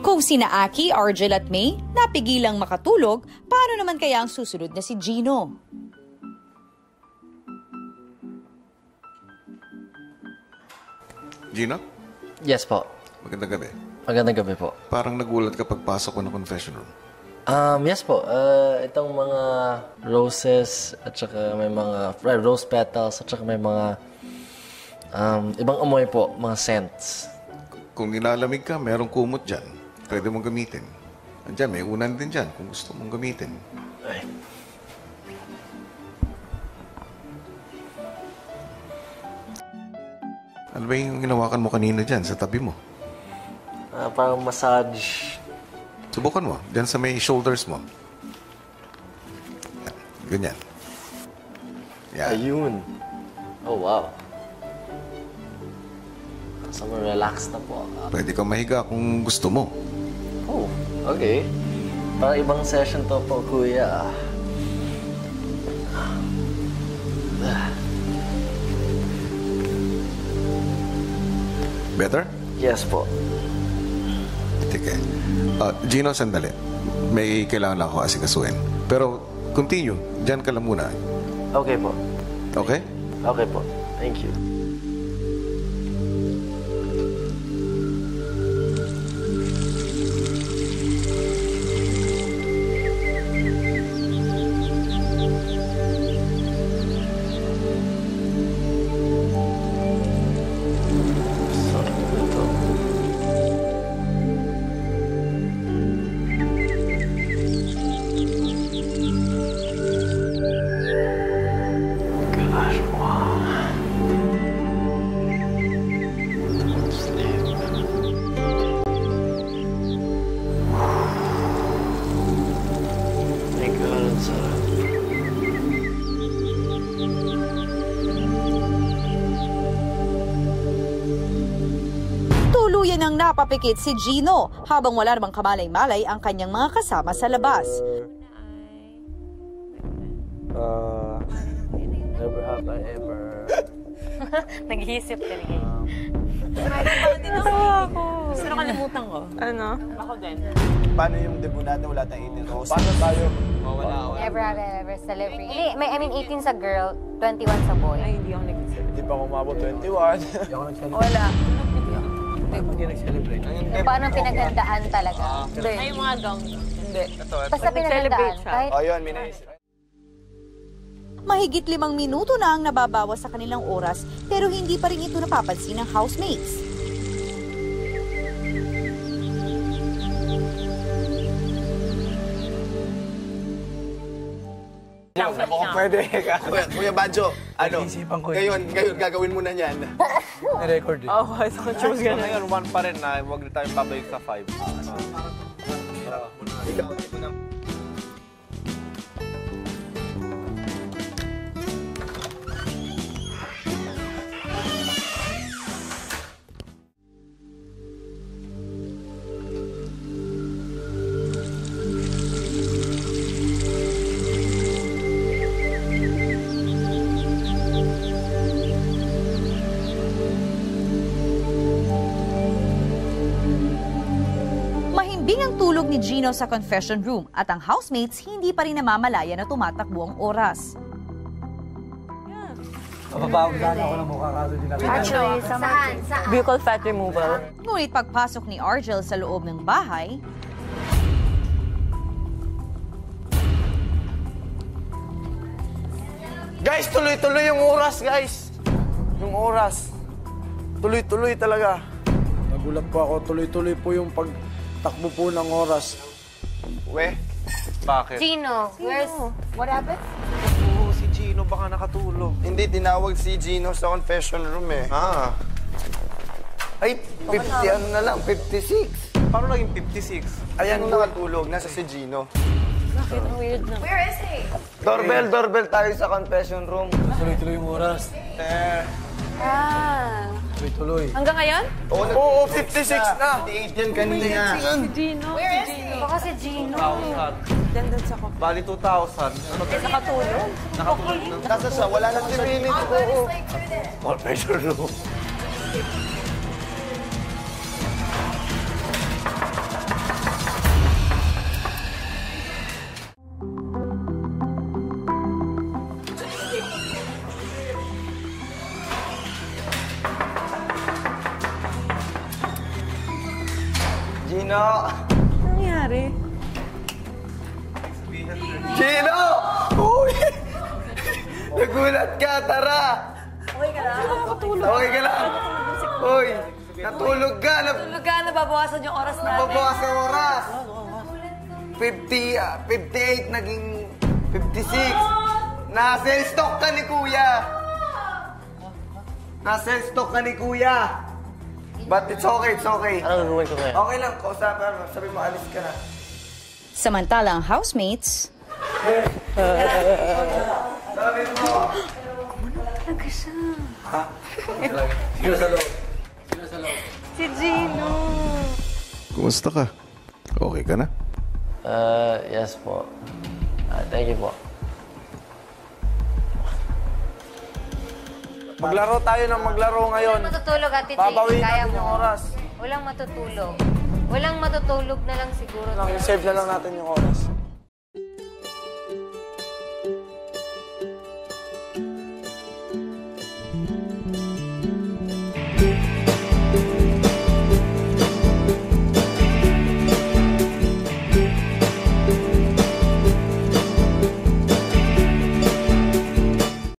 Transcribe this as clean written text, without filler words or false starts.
Kung sina Aki, Argel at May napigilang makatulog, paano naman kaya ang susunod na si Gino? Gino? Yes po. Magandang gabi. Magandang gabi po. Parang nagulat kapag pasok ko ng confession room. Yes po. Itong mga roses at saka may mga rose petals at saka may mga ibang amoy po, mga scents. Kung nilalamig ka, merong kumot dyan. Pwede mong gamitin. Andiyan, may unan din dyan kung gusto mong gamitin. Ay. Ano ba yung ginawakan mo kanina dyan sa tabi mo? Parang massage. Subukan mo. Dyan sa may shoulders mo. Ganyan. Yeah. Ayun. Oh, wow. So, relax na po. Pwede kang mahiga kung gusto mo. Oh, okay. Para ibang session to po, kuya. Better? Yes po. Sige. Gino, sandali. May kailangan lang ako asikasuhin. Pero, continue. Diyan ka lang muna. Okay po. Okay? Okay po. Thank you. Tuluyan ang napapikit si Gino habang wala namang kamalay-malay ang kanyang mga kasama sa labas. Never have I ever... Nag-iisip talaga. Gusto na kalimutan ko. Ano? Ako din. Paano yung debut natin wala tayong 18 rows? Paano tayo? Never have I ever celebrate. Hindi, I mean 18 sa girl, 21 sa boy. Ay, hindi ako nag-celebrate. Hindi pa ako umabot 21. Hindi ako nag-celebrate. Wala. Hindi nag-celebrate. Paano pinaghandaan talaga? Ay, mga dong. Hindi. Basta pinaghandaan. O yun, minaisip. Mahigit 5 minuto na ang nababawas sa kanilang oras pero hindi pa rin ito napapansin ng housemates. Pwede ka. Kuya Badjo, ano? Ngayon gagawin mo na yan. Na-record eh. Oo, so choose ka na. Ngayon, 1 pa rin na huwag na tayong babalik sa 5. Tulog ni Gino sa confession room at ang housemates hindi pa rin namamalaya na tumatakbo ang oras. Buccal fat removal. Ngunit pagpasok ni Argel sa loob ng bahay, guys, tuloy-tuloy yung oras, guys. Yung oras. Tuloy-tuloy talaga. Nagulat po ako. Tuloy-tuloy po yung takbo po ng oras. We? Bakit? Gino, where's... What happened? Oo, si Gino baka nakatulog. Hindi, tinawag si Gino sa confession room eh. Ah. Ay, 50 ano na lang, 56. Paano naging 56? Ayan, nakatulog. Nasa si Gino. Bakit? Weird na. Where is he? Doorbell, doorbell tayo sa confession room. Tuloy-tuloy yung oras. Ah. Tuloy-tuloy. Hanggang ngayon? Oo, 56 na. 58 yan kanina. Si Gino. Where is he? Baka si Gino. 2,000. Dandan sa ko. Bali, 2,000. Nakatulog? Nakatulog. Nasa siya, wala nang diminig. All pressure low. Gino! Anong nangyari? Gino! Uy! Nagulat ka! Tara! Okay ka lang? Okay ka lang? Uy! Natulog ka! Natulog ka! Nababawasan yung oras natin. Nababawasan yung oras! 58 naging 56. Na-sell stock ka ni Kuya! Na-sell stock ka ni Kuya! But it's okay, it's okay. Anong gagawin ko ngayon? Okay lang, kausapan mo. Sabi mo, alis ka na. Samantala ang housemates... Sabi mo! Kumano talaga siya? Ha? Sino sa loob? Sino sa loob? Si Gino! Kumusta ka? Okay ka na? Yes po. Thank you po. Maglaro tayo ng maglaro ngayon. Walang matutulog, Ate Jane. Babawiin natin yung oras. Walang matutulog. Walang matutulog na lang siguro. I-save na lang natin yung oras.